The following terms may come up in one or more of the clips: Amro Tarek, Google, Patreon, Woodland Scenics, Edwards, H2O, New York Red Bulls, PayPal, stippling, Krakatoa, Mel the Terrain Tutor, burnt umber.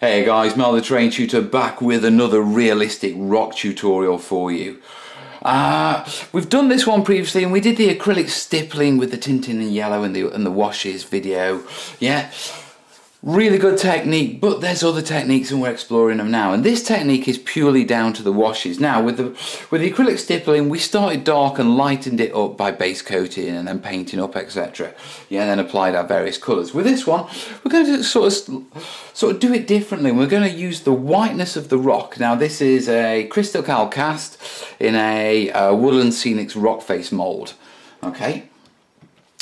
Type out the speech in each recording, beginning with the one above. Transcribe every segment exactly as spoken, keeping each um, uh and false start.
Hey guys, Mel the Terrain Tutor back with another realistic rock tutorial for you. Uh, we've done this one previously and we did the acrylic stippling with the tinting in yellow and the, and the washes video. Yeah, really good technique, but there's other techniques and we're exploring them now. And this technique is purely down to the washes. Now with the, with the acrylic stippling, we started dark and lightened it up by base coating and then painting up, et cetera. Yeah, and then applied our various colours. With this one, we're going to sort of, sort of do it differently. We're going to use the whiteness of the rock. Now this is a crystal cal cast in a uh, Woodland Scenics rock face mould. Okay.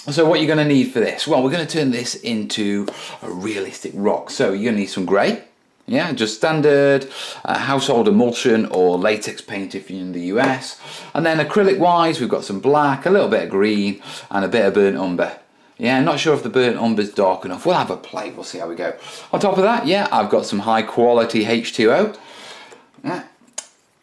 So what you're going to need for this? Well, we're going to turn this into a realistic rock. So you're going to need some grey, yeah, just standard uh, household emulsion or latex paint if you're in the U S. And then acrylic-wise, we've got some black, a little bit of green, and a bit of burnt umber. Yeah, not sure if the burnt umber's dark enough. We'll have a play. We'll see how we go. On top of that, yeah, I've got some high-quality H two O. Yeah.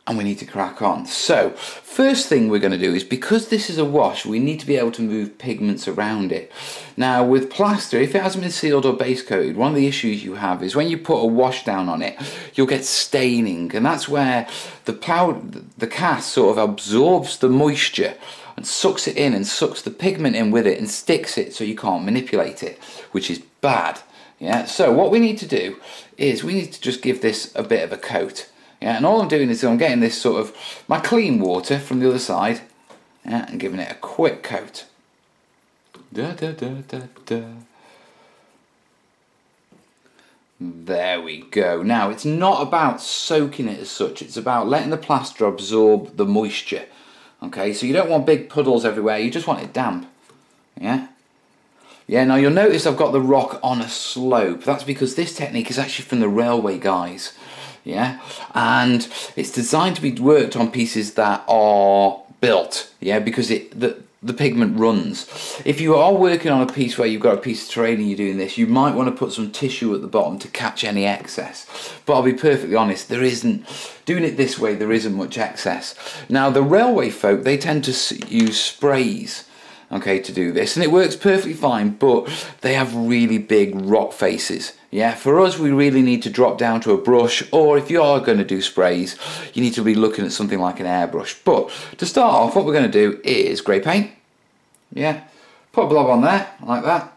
And we need to crack on. So, first thing we're going to do is, because this is a wash, we need to be able to move pigments around it. Now, with plaster, if it hasn't been sealed or base coated, one of the issues you have is when you put a wash down on it, you'll get staining, and that's where the powder, the cast sort of absorbs the moisture and sucks it in and sucks the pigment in with it and sticks it so you can't manipulate it, which is bad. Yeah. So what we need to do is we need to just give this a bit of a coat. Yeah, and all I'm doing is I'm getting this sort of, my clean water from the other side, yeah, and giving it a quick coat. Da, da, da, da, da. There we go. Now, it's not about soaking it as such, it's about letting the plaster absorb the moisture. Okay, so you don't want big puddles everywhere, you just want it damp. Yeah? Yeah, now you'll notice I've got the rock on a slope. That's because this technique is actually from the railway guys. Yeah, and it's designed to be worked on pieces that are built, yeah, because it the, the pigment runs. If you are working on a piece where you've got a piece of terrain and you're doing this, you might want to put some tissue at the bottom to catch any excess. But I'll be perfectly honest, there isn't, doing it this way, there isn't much excess. Now the railway folk, they tend to use sprays, okay, to do this, and it works perfectly fine, but they have really big rock faces. Yeah, for us, we really need to drop down to a brush, or if you are going to do sprays, you need to be looking at something like an airbrush. But to start off, what we're going to do is grey paint. Yeah, put a blob on there, like that,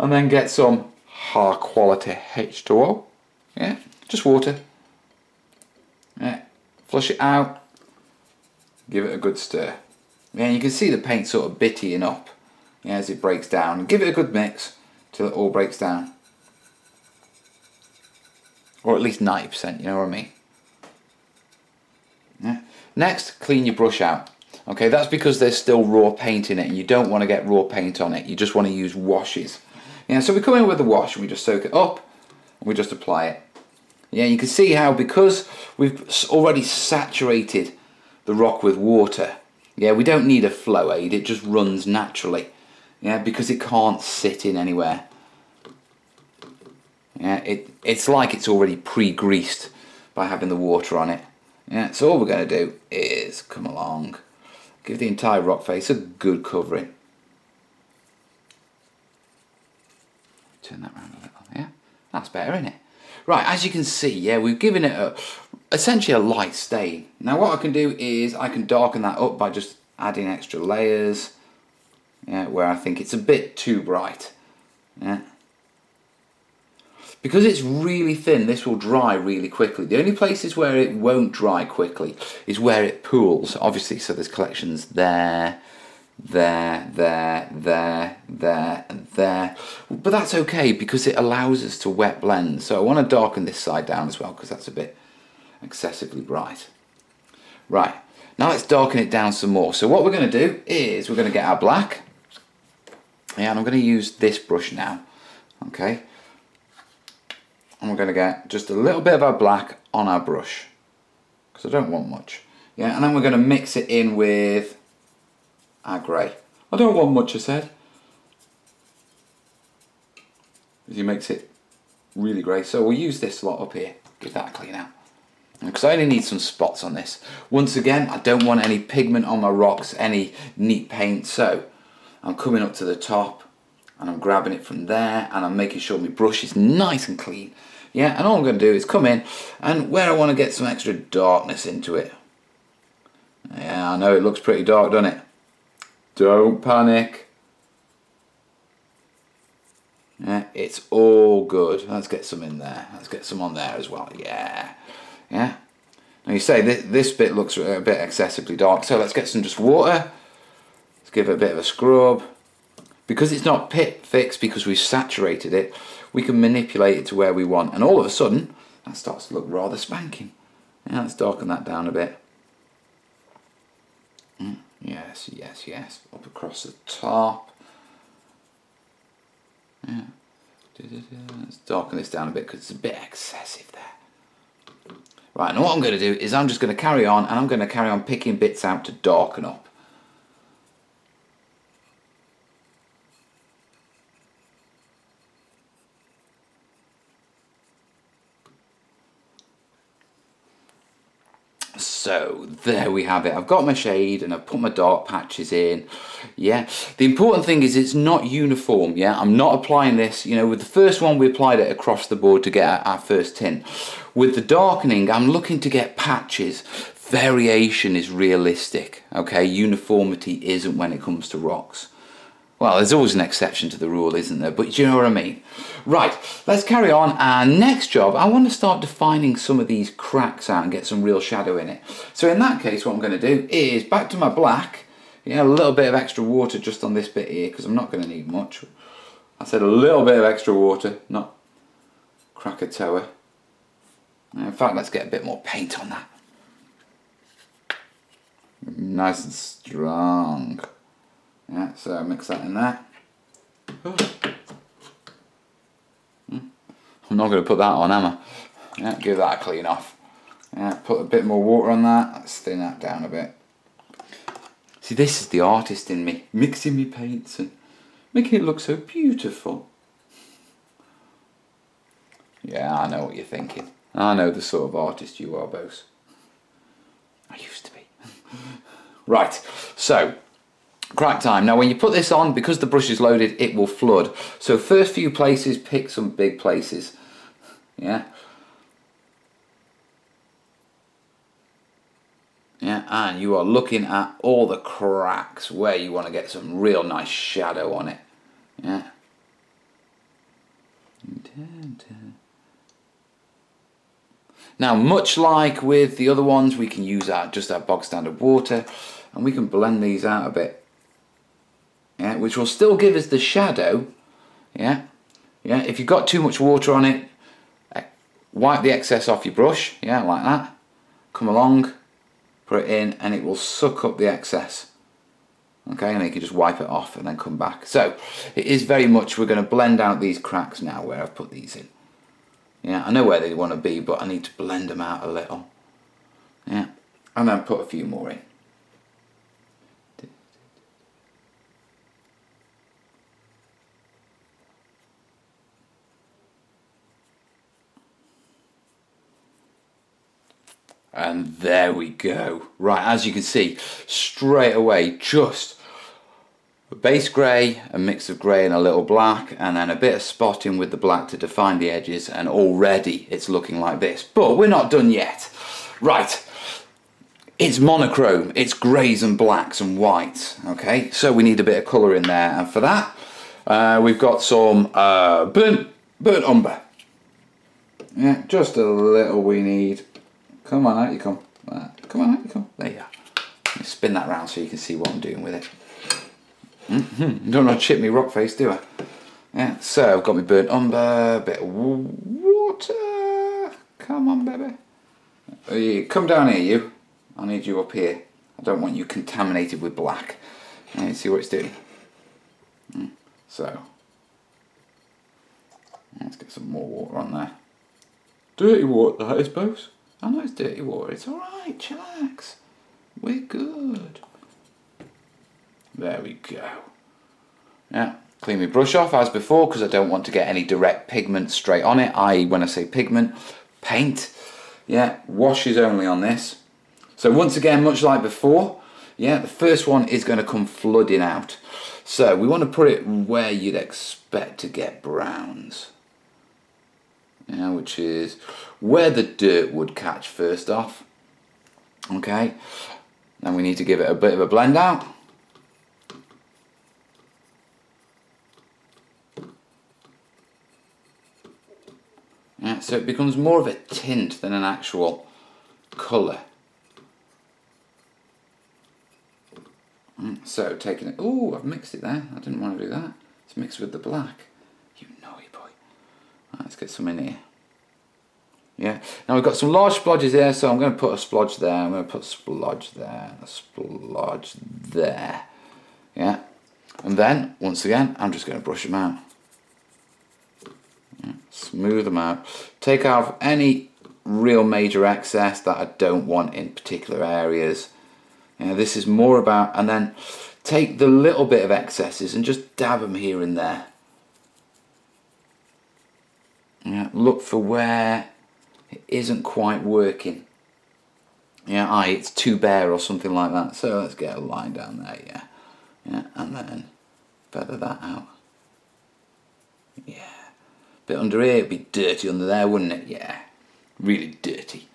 and then get some high quality H two O. Yeah, just water. Yeah, flush it out, give it a good stir. Yeah, you can see the paint sort of bittying up, yeah, as it breaks down. Give it a good mix till it all breaks down. Or at least ninety percent, you know what I mean? Yeah. Next, clean your brush out. Okay, that's because there's still raw paint in it and you don't want to get raw paint on it, you just want to use washes. Yeah, so we come in with a wash and we just soak it up and we just apply it. Yeah, you can see how, because we've already saturated the rock with water, yeah, we don't need a flow aid, it just runs naturally. Yeah, because it can't sit in anywhere. Yeah, it, it's like it's already pre-greased by having the water on it. Yeah, so all we're going to do is come along, give the entire rock face a good covering. Turn that round a little, yeah? That's better, isn't it? Right, as you can see, yeah, we've given it a, essentially a light stain. Now what I can do is I can darken that up by just adding extra layers, yeah, where I think it's a bit too bright. Yeah. Because it's really thin, this will dry really quickly. The only places where it won't dry quickly is where it pools, obviously. So there's collections there, there, there, there, there, and there. But that's okay because it allows us to wet blend. So I want to darken this side down as well because that's a bit excessively bright. Right, now let's darken it down some more. So what we're going to do is we're going to get our black. Yeah, and I'm going to use this brush now, okay? And we're going to get just a little bit of our black on our brush because I don't want much. Yeah, and then we're going to mix it in with our grey. I don't want much, I said. Because it makes it really grey. So we'll use this lot up here. Give that a clean out. Because I only need some spots on this. Once again, I don't want any pigment on my rocks, any neat paint. So I'm coming up to the top. And I'm grabbing it from there and I'm making sure my brush is nice and clean. Yeah, and all I'm going to do is come in, and where I want to get some extra darkness into it. Yeah, I know it looks pretty dark, doesn't it? Don't panic. Yeah, it's all good. Let's get some in there. Let's get some on there as well. Yeah. Yeah. Now you say this, this bit looks a bit excessively dark, so let's get some just water. Let's give it a bit of a scrub. Because it's not pit fixed, because we've saturated it, we can manipulate it to where we want. And all of a sudden, that starts to look rather spanking. Yeah, let's darken that down a bit. Mm, yes, yes, yes. Up across the top. Yeah. Let's darken this down a bit because it's a bit excessive there. Right, and what I'm going to do is I'm just going to carry on, and I'm going to carry on picking bits out to darken up. So there we have it. I've got my shade and I've put my dark patches in. Yeah, the important thing is it's not uniform. Yeah, I'm not applying this, you know, with the first one we applied it across the board to get our first tint. With the darkening, I'm looking to get patches. Variation is realistic, okay? Uniformity isn't when it comes to rocks. Well, there's always an exception to the rule, isn't there? But do you know what I mean? Right, let's carry on. Our next job, I want to start defining some of these cracks out and get some real shadow in it. So in that case, what I'm going to do is back to my black. Yeah, a little bit of extra water just on this bit here, because I'm not going to need much. I said a little bit of extra water, not Krakatoa. In fact, let's get a bit more paint on that. Nice and strong. Yeah, so mix that in there. I'm not going to put that on, am I? Yeah, give that a clean off. Yeah, put a bit more water on that. Let's thin that down a bit. See, this is the artist in me, mixing me paints and making it look so beautiful. Yeah, I know what you're thinking. I know the sort of artist you are, Bose. I used to be. Right, so... crack time. Now when you put this on, because the brush is loaded, it will flood. So first few places, pick some big places. Yeah. Yeah, and you are looking at all the cracks where you want to get some real nice shadow on it. Yeah. Now much like with the other ones, we can use our, just our bog standard water, and we can blend these out a bit. Yeah, which will still give us the shadow. Yeah, yeah. If you've got too much water on it, wipe the excess off your brush. Yeah, like that. Come along, put it in, and it will suck up the excess. Okay, and then you can just wipe it off and then come back. So it is very much, we're going to blend out these cracks now where I've put these in. Yeah, I know where they want to be, but I need to blend them out a little. Yeah, and then put a few more in. And there we go. Right, as you can see, straight away, just a base grey, a mix of grey and a little black, and then a bit of spotting with the black to define the edges, and already it's looking like this. But we're not done yet. Right, it's monochrome, it's greys and blacks and whites, okay? So we need a bit of colour in there, and for that, uh, we've got some uh, burnt, burnt umber. Yeah, just a little we need. Come on, out you come. Uh, come on, out you come. There you are. Let me spin that round so you can see what I'm doing with it. Mm-hmm. Don't want to chip me rock face, do I? Yeah, so I've got my burnt umber, a bit of water. Come on, baby. Oh, yeah. Come down here, you. I need you up here. I don't want you contaminated with black. And see what it's doing. Mm. So, let's get some more water on there. Dirty water, I suppose. I know it's dirty water, it's alright, chillax. We're good. There we go. Now, clean my brush off as before, because I don't want to get any direct pigment straight on it, that is when I say pigment, paint. Yeah, wash is only on this. So once again, much like before, yeah, the first one is going to come flooding out. So we want to put it where you'd expect to get browns. now, which is where the dirt would catch first off. Okay, and we need to give it a bit of a blend out. Yeah, so it becomes more of a tint than an actual colour. So taking it, oh, I've mixed it there. I didn't want to do that. It's mixed with the black. You naughty boy. Right, let's get some in here. Yeah. Now we've got some large splodges here, so I'm going to put a splodge there. I'm going to put a splodge there. A splodge there. Yeah. And then once again, I'm just going to brush them out. Yeah, smooth them out. Take out any real major excess that I don't want in particular areas. Yeah, this is more about, and then take the little bit of excesses and just dab them here and there. Yeah, look for where it isn't quite working. Yeah, aye, it's too bare or something like that. So let's get a line down there, yeah. Yeah, and then feather that out. Yeah. Bit under here, it'd be dirty under there, wouldn't it? Yeah. Really dirty.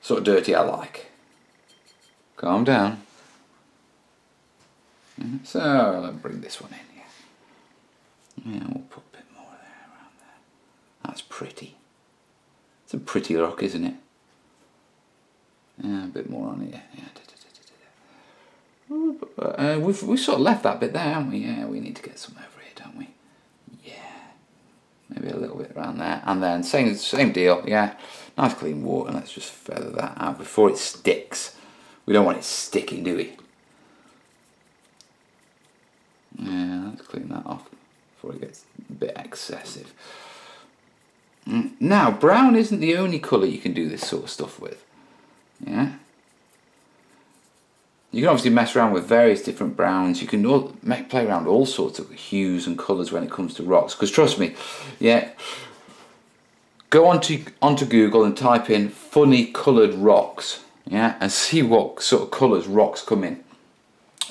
Sort of dirty I like. Calm down. So let's bring this one in here. Yeah, we'll put a bit more there around there. That's pretty. It's a pretty rock, isn't it? Yeah, a bit more on here. Yeah. Uh, we've we sort of left that bit there, haven't we? Yeah, we need to get some over here, don't we? Yeah. Maybe a little bit around there, and then same same deal. Yeah, nice clean water. Let's just feather that out before it sticks. We don't want it sticking, do we? Yeah, let's clean that off before it gets a bit excessive. Now, brown isn't the only colour you can do this sort of stuff with. Yeah. You can obviously mess around with various different browns. You can all, make, play around all sorts of hues and colours when it comes to rocks. Because trust me, yeah. Go onto onto Google and type in funny coloured rocks. Yeah, and see what sort of colours rocks come in.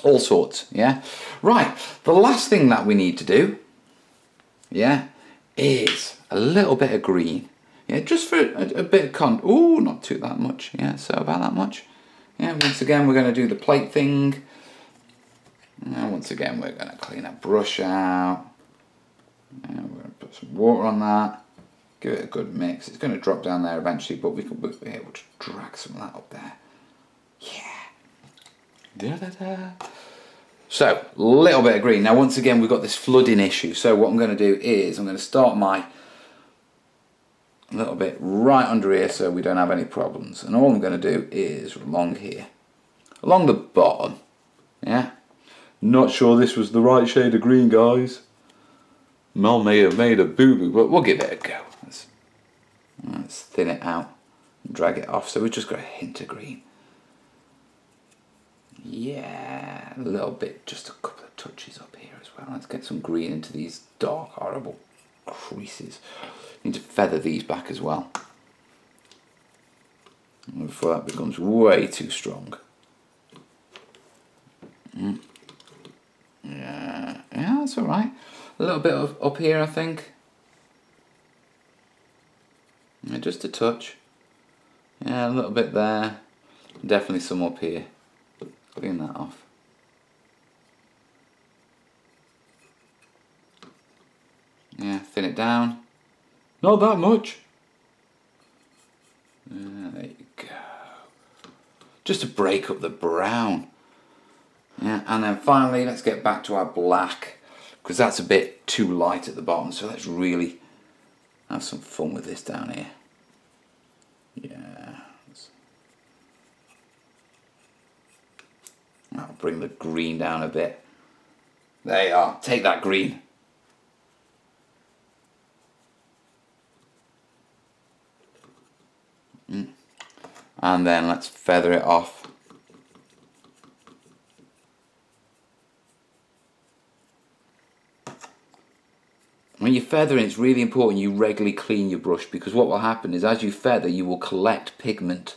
All sorts, yeah? Right, the last thing that we need to do, yeah, is a little bit of green. Yeah, just for a, a bit of con... Ooh, not too that much, yeah, so about that much. Yeah, once again, we're going to do the plate thing. And once again, we're going to clean our brush out. And we're going to put some water on that. Give it a good mix. It's going to drop down there eventually, but we can be able to drag some of that up there. Yeah. Da da da. So, a little bit of green. Now, once again, we've got this flooding issue. So, what I'm going to do is I'm going to start my little bit right under here so we don't have any problems. And all I'm going to do is along here, along the bottom. Yeah. Not sure this was the right shade of green, guys. Mel may have made a boo-boo, but we'll give it a go. Let's, let's thin it out and drag it off. So we've just got a hint of green. Yeah, a little bit, just a couple of touches up here as well. Let's get some green into these dark, horrible creases. Need to feather these back as well. Before that becomes way too strong. Mm. Yeah, yeah, that's all right. A little bit of up here, I think. Yeah, just a touch. Yeah, a little bit there. Definitely some up here. Clean that off. Yeah, thin it down. Not that much. Yeah, there you go. Just to break up the brown. Yeah, and then finally, let's get back to our black. Because that's a bit too light at the bottom, so let's really have some fun with this down here. Yeah. That'll bring the green down a bit. There you are, take that green. And then let's feather it off. When you're feathering, it's really important you regularly clean your brush, because what will happen is as you feather, you will collect pigment.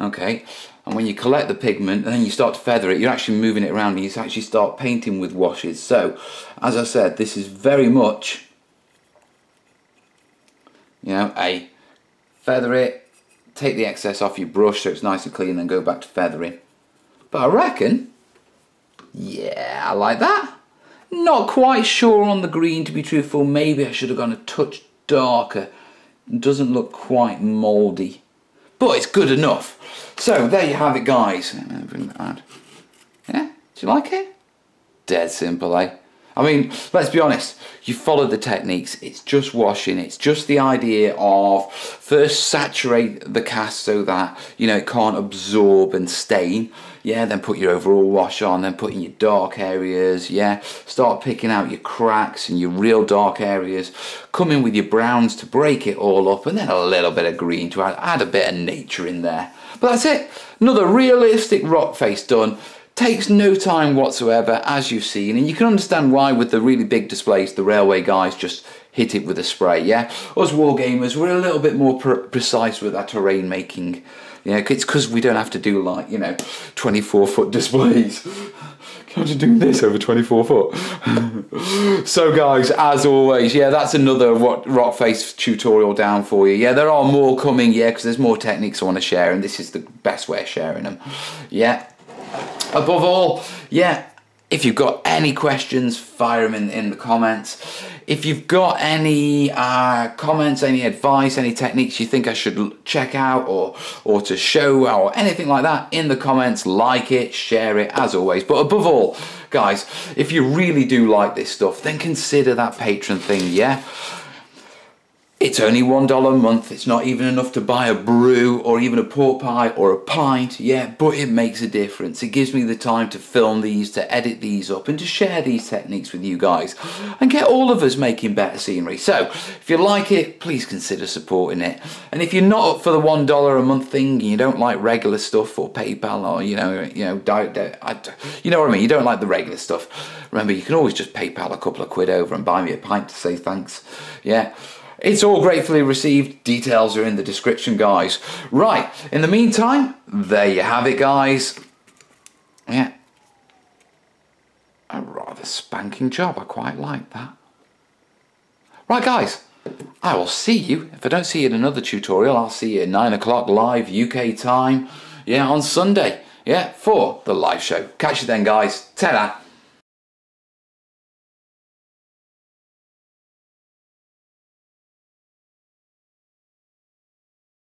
Okay, and when you collect the pigment and then you start to feather it, you're actually moving it around and you actually start painting with washes. So, as I said, this is very much You know, I feather it, take the excess off your brush so it's nice and clean, and then go back to feathering. But I reckon, yeah, I like that. Not quite sure on the green, to be truthful. Maybe I should have gone a touch darker. It doesn't look quite mouldy, but it's good enough. So there you have it, guys. Bring that round. Yeah, do you like it? Dead simple, eh? I mean, let's be honest, you follow the techniques, it's just washing, it's just the idea of first saturate the cast so that, you know, it can't absorb and stain, yeah, then put your overall wash on, then put in your dark areas, yeah, start picking out your cracks and your real dark areas, come in with your browns to break it all up, and then a little bit of green to add, add a bit of nature in there. But that's it, another realistic rock face done. Takes no time whatsoever, as you've seen, and you can understand why with the really big displays the railway guys just hit it with a spray, yeah? Us wargamers, we're a little bit more pre precise with our terrain making. You know, it's because we don't have to do, like, you know, twenty-four foot displays. Can't you do this over twenty-four foot? So guys, as always, yeah, that's another rock face tutorial down for you. Yeah, there are more coming, yeah, because there's more techniques I want to share, and this is the best way of sharing them, yeah? Above all, yeah, if you've got any questions, fire them in, in the comments. If you've got any uh, comments, any advice, any techniques you think I should check out or, or to show or anything like that, in the comments, like it, share it, as always. But above all, guys, if you really do like this stuff, then consider that Patreon thing, yeah? It's only one dollar a month, it's not even enough to buy a brew or even a pork pie or a pint, yeah, but it makes a difference. It gives me the time to film these, to edit these up, and to share these techniques with you guys, and get all of us making better scenery. So, if you like it, please consider supporting it. And if you're not up for the one dollar a month thing, and you don't like regular stuff, or PayPal, or, you know, you know, diet, diet, I, you know what I mean, you don't like the regular stuff, remember, you can always just PayPal a couple of quid over and buy me a pint to say thanks, yeah. It's all gratefully received. Details are in the description, guys. Right, in the meantime, there you have it, guys. Yeah. A rather spanking job. I quite like that. Right, guys. I will see you. If I don't see you in another tutorial, I'll see you at nine o'clock live U K time. Yeah, on Sunday. Yeah, for the live show. Catch you then, guys. Ta-da.